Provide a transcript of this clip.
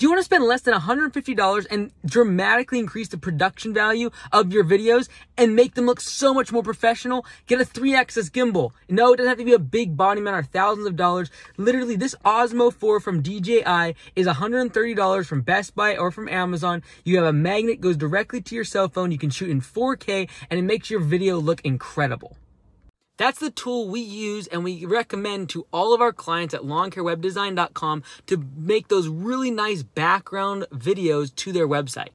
Do you want to spend less than $150 and dramatically increase the production value of your videos and make them look so much more professional? Get a 3-axis gimbal. No, it doesn't have to be a big body mount or thousands of dollars. Literally, this Osmo 4 from DJI is $130 from Best Buy or from Amazon. You have a magnet, goes directly to your cell phone. You can shoot in 4K and it makes your video look incredible. That's the tool we use and we recommend to all of our clients at LawnCareWebDesign.com to make those really nice background videos to their website.